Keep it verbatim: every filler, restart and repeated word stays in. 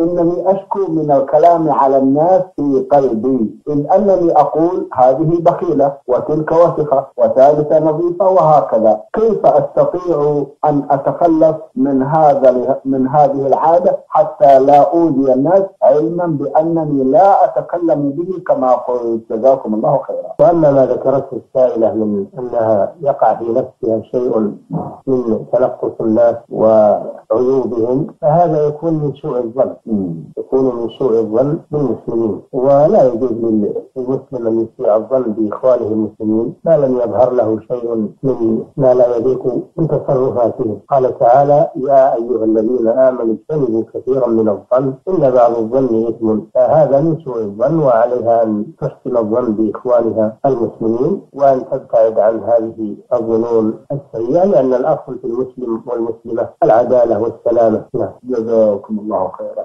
إنني أشكو من الكلام على الناس في قلبي، إن أنني أقول هذه بخيلة وتلك وسخة وثالثة نظيفة وهكذا. كيف أستطيع أن أتخلص من هذا من هذه العادة حتى لا أؤذي الناس، علما بأنني لا أتكلم به كما قلت؟ جزاكم الله خيرا. وأما ما ذكرته السائلة من أنها يقع في نفسها شيء من تلقص الناس وعيوبهم، فهذا يكون من سوء الظن، يكون من سوء الظن بالمسلمين، ولا يجوز للمسلم أن يسيء الظن بإخوانه المسلمين ما لم يظهر له شيء من ما لا يليق من تصرفاتهم. قال تعالى: يا أيها الذين آمنوا اجتنبوا كثيرا من الظن إن بعض الظن إثم. فهذا من سوء الظن، وعليها أن تحسن الظن بإخوانها المسلمين وأن تبتعد عن هذه الظنون السيئة، لأن الأصل في المسلم والمسلمة العدالة والسلامة. جزاكم الله خيرا.